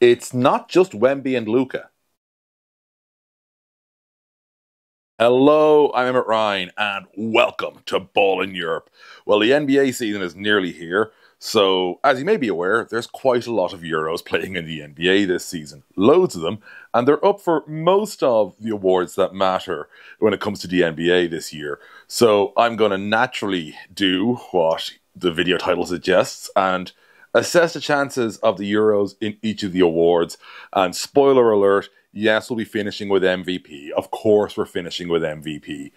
it's not just Wemby and Luka. Hello, I'm Emmett Ryan, and welcome to Ball in Europe. Well, the NBA season is nearly here, so as you may be aware, there's quite a lot of Euros playing in the NBA this season. Loads of them, and they're up for most of the awards that matter when it comes to the NBA this year. So I'm going to naturally do what the video title suggests and assess the chances of the Euros in each of the awards. And spoiler alert, yes, we'll be finishing with MVP. Of course, we're finishing with MVP.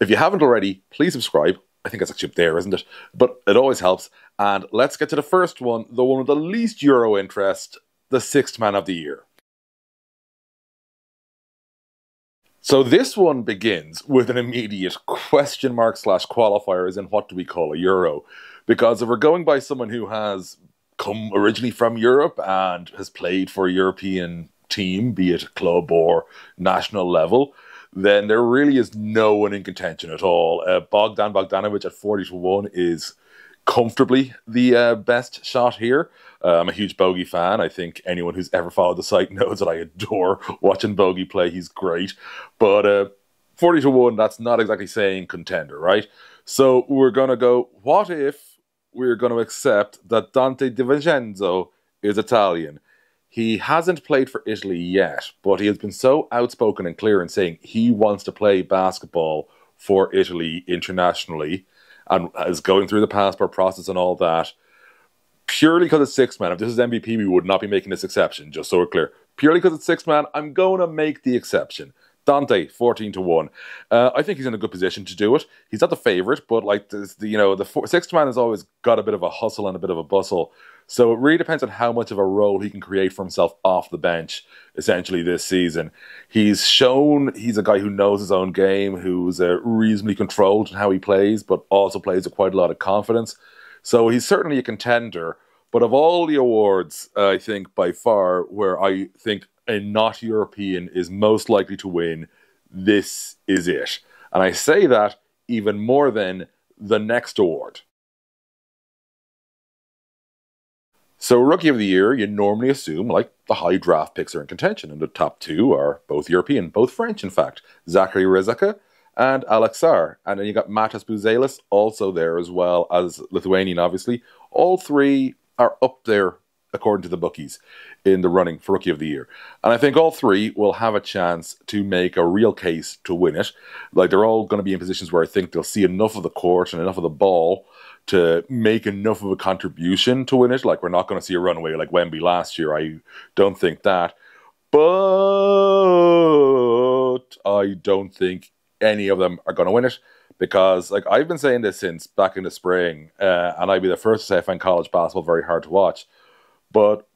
If you haven't already, please subscribe. I think it's actually up there, isn't it? But it always helps. And let's get to the first one, the one with the least Euro interest, the sixth man of the year. So this one begins with an immediate question mark slash qualifier, as in what do we call a Euro? Because if we're going by someone who has come originally from Europe and has played for a European team, be it club or national level, then there really is no one in contention at all. Bogdan Bogdanovic at 40-1 is comfortably the best shot here. I'm a huge Bogey fan. I think anyone who's ever followed the site knows that I adore watching Bogey play. He's great. But 40-1, that's not exactly saying contender, right? So we're going to go, what if we're going to accept that Dante Di Vincenzo is Italian? He hasn't played for Italy yet, but he has been so outspoken and clear in saying he wants to play basketball for Italy internationally and is going through the passport process and all that. Purely because it's sixth man. If this is MVP, we would not be making this exception, just so we're clear. Purely because it's sixth man, I'm going to make the exception. Dante, 14-1. I think he's in a good position to do it. He's not the favourite, but like the sixth man has always got a bit of a hustle and a bit of a bustle. So it really depends on how much of a role he can create for himself off the bench, essentially, this season. He's shown he's a guy who knows his own game, who's reasonably controlled in how he plays, but also plays with quite a lot of confidence. So he's certainly a contender. But of all the awards, I think by far where I think a not-European is most likely to win, this is it. And I say that even more than the next award. So Rookie of the Year, you normally assume, like, the high draft picks are in contention, and the top two are both European, both French, in fact. Zaccharie Risacher and Alex Sarr. And then you got Matas Buzelis also there as well, as Lithuanian, obviously. All three are up there, according to the bookies, in the running for Rookie of the Year. And I think all three will have a chance to make a real case to win it. Like, they're all going to be in positions where I think they'll see enough of the court and enough of the ball to make enough of a contribution to win it. Like, we're not going to see a runaway like Wemby last year. I don't think that. But I don't think any of them are going to win it. Because, like, I've been saying this since back in the spring, and I'd be the first to say I find college basketball very hard to watch. But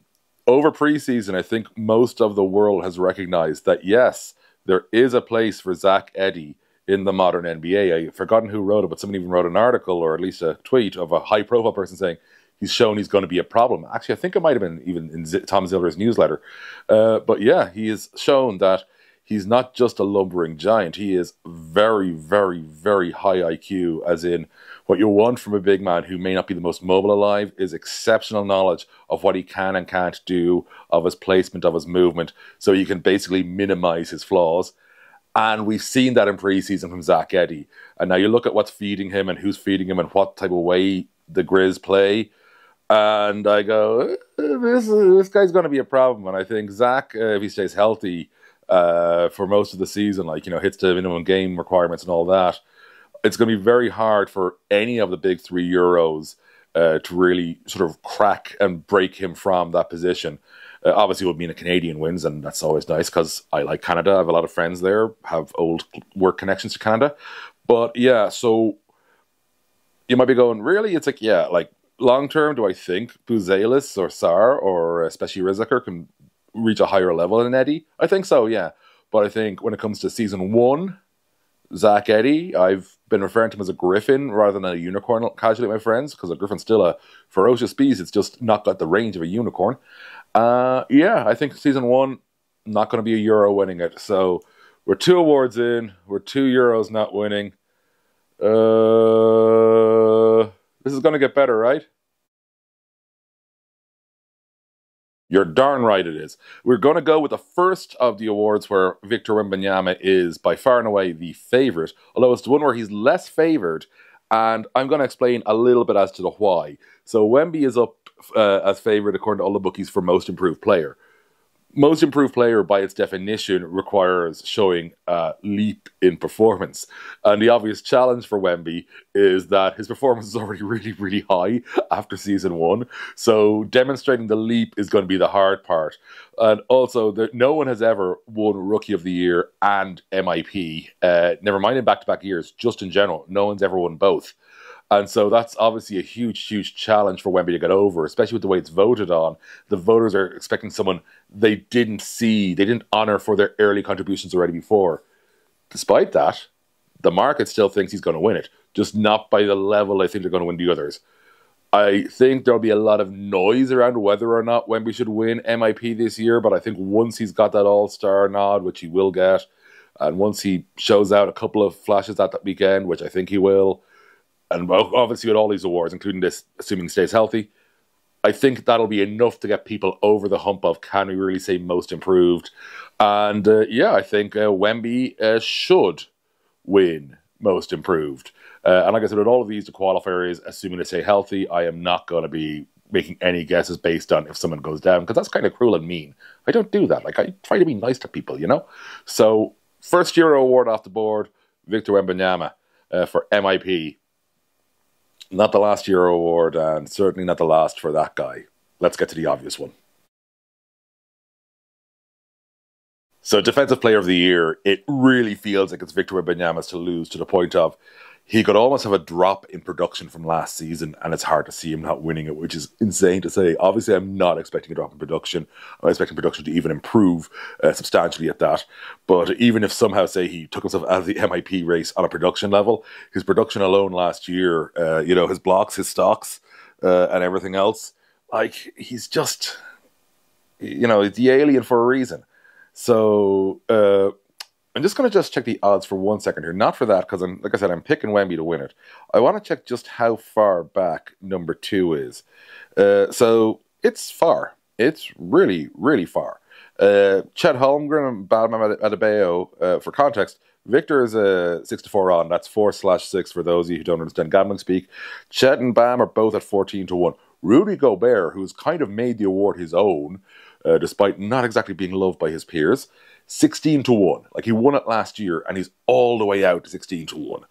over preseason, I think most of the world has recognized that, yes, there is a place for Zach Eddy in the modern NBA. I've forgotten who wrote it, but somebody even wrote an article or at least a tweet of a high-profile person saying he's shown he's going to be a problem. Actually, I think it might have been even in Tom Zilver's newsletter. But yeah, he has shown that he's not just a lumbering giant. He is very, very, very high IQ, as in what you want from a big man who may not be the most mobile alive is exceptional knowledge of what he can and can't do, of his placement, of his movement, so you can basically minimize his flaws. And we've seen that in preseason from Zach Eddy. And now you look at what's feeding him and who's feeding him and what type of way the Grizz play. And I go, this guy's going to be a problem. And I think Zach, if he stays healthy for most of the season, like, you know, hits to minimum game requirements and all that, it's going to be very hard for any of the big three Euros to really sort of crack and break him from that position. Obviously, it would mean a Canadian wins, and that's always nice because I like Canada. I have a lot of friends there, have old work connections to Canada. But yeah, so you might be going, really? It's like, yeah, like, long-term, do I think Buzelis or Sarr or especially Risacher can reach a higher level than Eddie? I think so, yeah. But I think when it comes to season one, Zach Eddy, I've been referring to him as a griffin rather than a unicorn casually, my friends, because a griffin's still a ferocious beast. It's just not got the range of a unicorn. Yeah, I think season one, not going to be a Euro winning it. So we're two awards in. We're two Euros not winning. This is going to get better, right? You're darn right it is. We're going to go with the first of the awards where Victor Wembanyama is by far and away the favourite, although it's the one where he's less favoured, and I'm going to explain a little bit as to the why. So Wemby is up as favourite according to all the bookies for most improved player. Most improved player, by its definition, requires showing a leap in performance. And the obvious challenge for Wemby is that his performance is already really, really high after season one. So demonstrating the leap is going to be the hard part. And also, no one has ever won Rookie of the Year and MIP. Never mind in back-to-back years, just in general. No one's ever won both. And so that's obviously a huge, huge challenge for Wemby to get over, especially with the way it's voted on. The voters are expecting someone they didn't see, they didn't honour for their early contributions already before. Despite that, the market still thinks he's going to win it, just not by the level I think they're going to win the others. I think there'll be a lot of noise around whether or not Wemby should win MIP this year, but I think once he's got that all-star nod, which he will get, and once he shows out a couple of flashes at that weekend, which I think he will, and obviously with all these awards, including this, assuming he stays healthy, I think that'll be enough to get people over the hump of, can we really say most improved? And yeah, I think Wemby should win most improved. And like I said, with all of these, the qualifiers, assuming they stay healthy, I am not going to be making any guesses based on if someone goes down, because that's kind of cruel and mean. I don't do that. Like, I try to be nice to people, you know? So, first Euro award off the board, Victor Wembanyama for MIP. Not the last Euro award, and certainly not the last for that guy. Let's get to the obvious one. So, Defensive Player of the Year, it really feels like it's Victor Wembanyama's to lose, to the point of he could almost have a drop in production from last season, and it's hard to see him not winning it, which is insane to say. Obviously, I'm not expecting a drop in production. I'm expecting production to even improve substantially at that. But even if somehow, say, he took himself out of the MIP race on a production level, his production alone last year, you know, his blocks, his stocks, and everything else, like, he's just, you know, the alien for a reason. So, I'm just going to check the odds for 1 second here. Not for that, because, like I said, I'm picking Wemby to win it. I want to check just how far back number two is. So it's far. It's really, really far. Chet Holmgren and Bam Adebayo, for context, Victor is 6-4 on. That's 4/6 for those of you who don't understand gambling speak. Chet and Bam are both at 14-1. Rudy Gobert, who's kind of made the award his own, despite not exactly being loved by his peers, 16-1. Like, he won it last year, and he's all the way out to 16-1.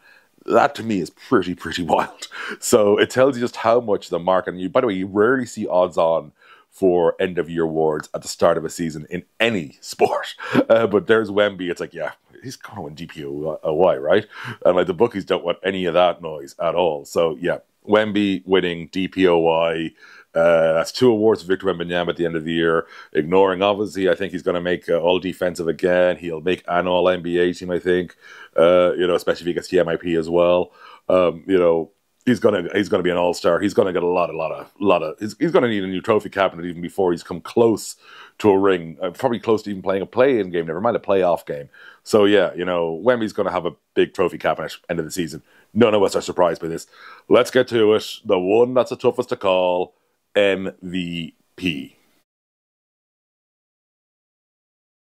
That, to me, is pretty, pretty wild. So it tells you just how much the market, and you, by the way, you rarely see odds on for end-of-year awards at the start of a season in any sport. But there's Wemby. It's like, yeah, he's going to win DPOY, right? And like, the bookies don't want any of that noise at all. So, yeah, Wemby winning DPOY. That's two awards for Victor Wembanyama at the end of the year. Ignoring, obviously, I think he's going to make All-Defensive again. He'll make an All-NBA team, I think. You know, especially if he gets the MIP as well. You know, he's gonna be an All-Star. He's gonna get a lot of. He's gonna need a new trophy cabinet even before he's come close to a ring. Probably close to even playing a play-in game. Never mind a playoff game. So yeah, you know, Wemby's gonna have a big trophy cabinet end of the season. None of us are surprised by this. Let's get to it. The one that's the toughest to call. MVP.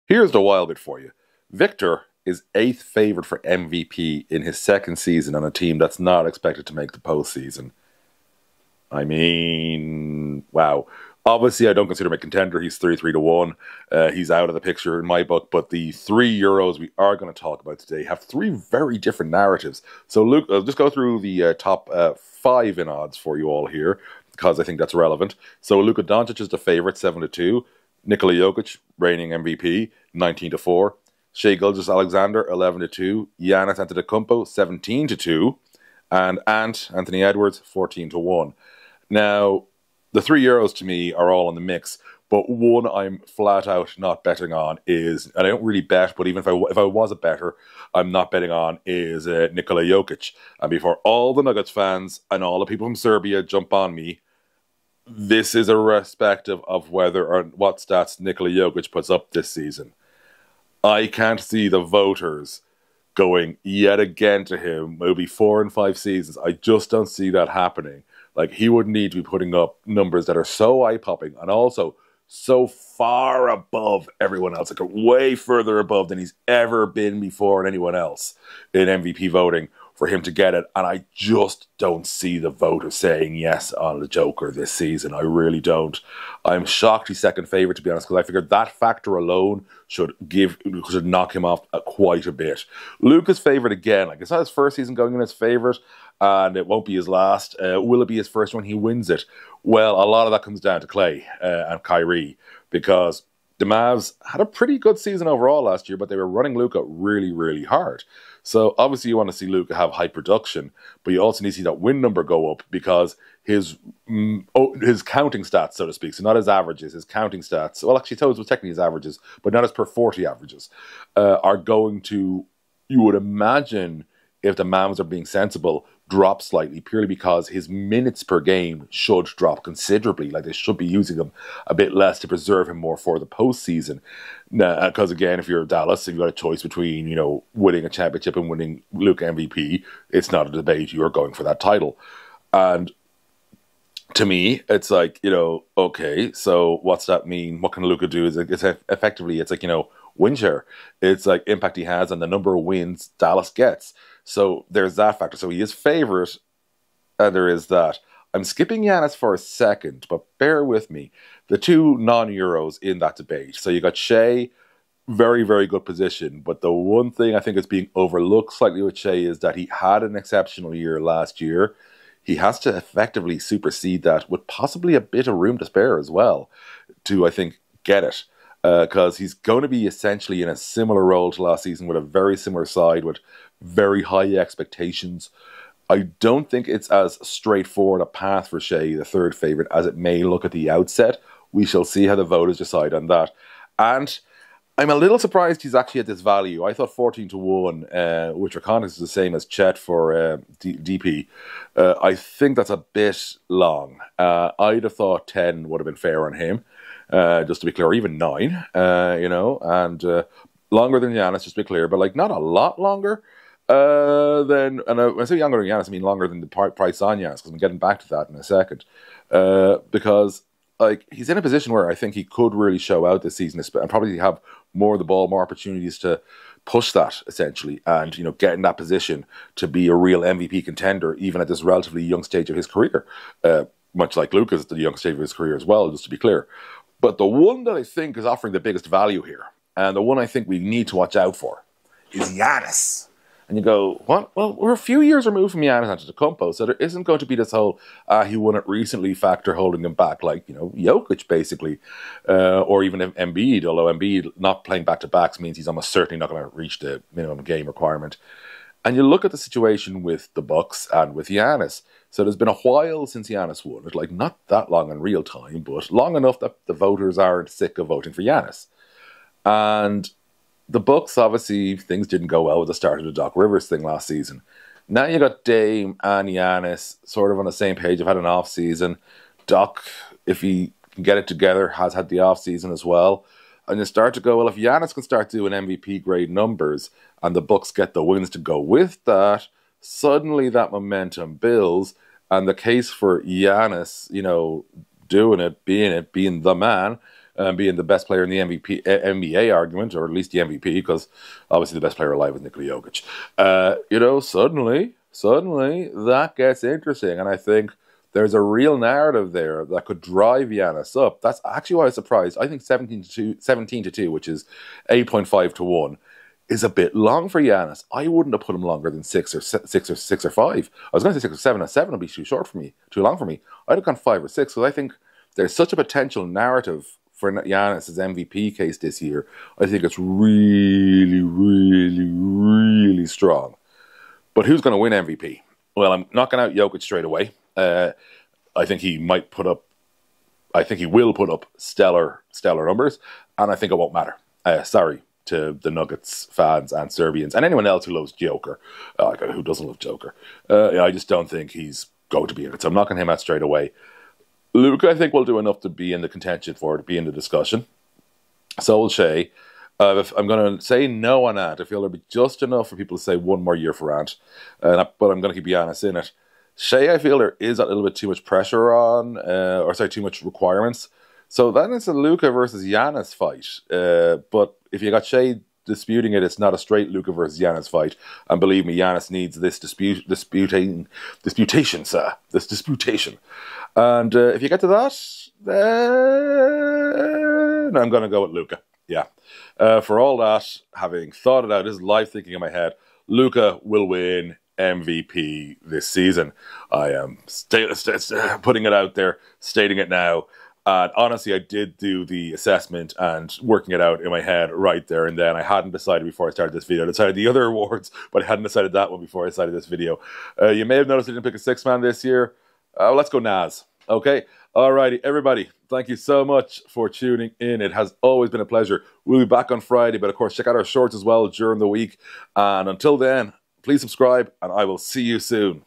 Here's the wild bit for you. Victor is 8th favourite for MVP in his second season on a team that's not expected to make the postseason. I mean, wow. Obviously, I don't consider him a contender. He's 33-1. He's out of the picture in my book. But the 3 Euros we are going to talk about today have 3 very different narratives. So, Luke, I'll just go through the top 5 in odds for you all here, because I think that's relevant. So Luka Doncic is the favourite, 7-2. Nikola Jokic, reigning MVP, 19-4. Shea Gilgeous-Alexander, 11-2. Giannis Antetokounmpo, 17-2. And Anthony Edwards, 14-1. Now, the 3 Euros to me are all in the mix, but one I'm flat out not betting on is, and I don't really bet, but even if I was a better, I'm not betting on, is Nikola Jokic. And before all the Nuggets fans and all the people from Serbia jump on me, this is irrespective of whether or what stats Nikola Jokic puts up this season. I can't see the voters going yet again to him. It'll be 4 and 5 seasons. I just don't see that happening. Like, he would need to be putting up numbers that are so eye-popping and also so far above everyone else, like way further above than he's ever been before and anyone else in MVP voting for him to get it. And I just don't see the voter saying yes on the Joker this season. I really don't. I'm shocked he's second favorite, to be honest, because I figured that factor alone should knock him off quite a bit. Luka's favorite again. Like, it's not his first season going in as favorite, and it won't be his last. Will it be his first when he wins it? Well, a lot of that comes down to Klay and Kyrie, because the Mavs had a pretty good season overall last year, but they were running Luka really, really hard. So obviously you want to see Luka have high production, but you also need to see that win number go up, because his counting stats, so to speak, so not his averages, his counting stats, well, actually those were technically his averages, but not his per 40 averages, are going to, you would imagine, if the Mavs are being sensible, drop slightly, purely because his minutes per game should drop considerably. Like, they should be using him a bit less to preserve him more for the postseason. Because again, if you're Dallas, if you've got a choice between, you know, winning a championship and winning Luka MVP, it's not a debate. You are going for that title. And to me, it's like, you know, okay, so what's that mean? What can Luka do? It's effectively, it's like, you know, win share. It's like impact he has and the number of wins Dallas gets. So there's that factor. So he is favorite, and there is that. I'm skipping Giannis for a second, but bear with me. The two non-Euros in that debate. So you got Shea, very, very good position. But the one thing I think is being overlooked slightly with Shea is that he had an exceptional year last year. He has to effectively supersede that with possibly a bit of room to spare as well to, I think, get it. Because he's going to be essentially in a similar role to last season with a very similar side with very high expectations. I don't think it's as straightforward a path for Shea, the third favourite, as it may look at the outset. We shall see how the voters decide on that. And I'm a little surprised he's actually at this value. I thought 14-1, which are context is the same as Chet for DP. I think that's a bit long. I'd have thought 10 would have been fair on him, just to be clear, even 9, you know, and longer than Giannis, just to be clear, but like not a lot longer. When I say younger than Giannis, I mean longer than the price on Giannis, because I'm getting back to that in a second. Because like he's in a position where I think he could really show out this season and probably have more of the ball, more opportunities to push that essentially, and you know, get in that position to be a real MVP contender, even at this relatively young stage of his career. Much like Luka's at the young stage of his career as well, just to be clear. But the one that I think is offering the biggest value here, and the one I think we need to watch out for, is Giannis. And you go, what? Well, we're a few years removed from Giannis Antetokounmpo, so there isn't going to be this whole he won it recently factor holding him back, like, you know, Jokic basically, or even Embiid, although Embiid not playing back-to-backs means he's almost certainly not going to reach the minimum game requirement. And you look at the situation with the Bucks and with Giannis. So there's been a while since Giannis won it, like not that long in real time, but long enough that the voters aren't sick of voting for Giannis. And the Bucks, obviously, things didn't go well with the start of the Doc Rivers thing last season. Now you got Dame and Giannis sort of on the same page. I've had an off-season. Doc, if he can get it together, has had the off-season as well. And you start to go, well, if Giannis can start doing MVP-grade numbers and the Bucks get the wins to go with that, suddenly that momentum builds. And the case for Giannis, you know, doing it, being the man, being the best player in the NBA argument, or at least the MVP, because obviously the best player alive is Nikola Jokic. You know, suddenly that gets interesting, and I think there's a real narrative there that could drive Giannis up. That's actually why I was surprised. I think 17 to 2, which is 8.5-1, is a bit long for Giannis. I wouldn't have put him longer than 6 or 5. I was going to say 6 or 7, and 7 would be too short for me, too long for me. I'd have gone 5 or 6, because I think there's such a potential narrative for Giannis' MVP case this year. I think it's really, really, really strong. But who's going to win MVP? Well, I'm knocking out Jokic straight away. I think he might put up, I think he will put up stellar numbers, and I think it won't matter. Sorry to the Nuggets fans and Serbians and anyone else who loves Joker, who doesn't love Joker. I just don't think he's going to be in it, so I'm knocking him out straight away. Luka, I think, will do enough to be in the contention for it, to be in the discussion. So will Shea. I'm going to say no on Ant. I feel there'll be just enough for people to say one more year for Ant, but I'm going to keep Giannis in it. Shea, I feel there is a little bit too much pressure on, too much requirements. So then it's a Luka versus Giannis fight. But if you got Shea disputing it, it's not a straight Luka versus Giannis fight. And believe me, Giannis needs this disputation, sir. This disputation. And if you get to that, then I'm going to go with Luka. Yeah. For all that, having thought it out, this is live thinking in my head, Luka will win MVP this season. I am putting it out there, stating it now. And honestly, I did do the assessment and working it out in my head right there and then. I hadn't decided before I started this video. I decided the other awards, but I hadn't decided that one before I decided this video. You may have noticed I didn't pick a six-man this year. Let's go Naz. Okay? Alrighty, everybody. Thank you so much for tuning in. It has always been a pleasure. We'll be back on Friday, but of course, check out our shorts as well during the week. And until then, please subscribe, and I will see you soon.